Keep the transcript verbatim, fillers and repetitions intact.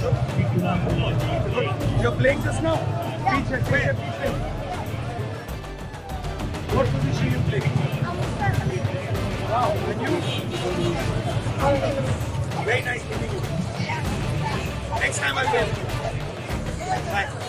You're playing this now? Yeah. Beach, where? What position are you playing? I'm a starter. Wow, and you? Very nice meeting you. Next time I'll be able to. Bye.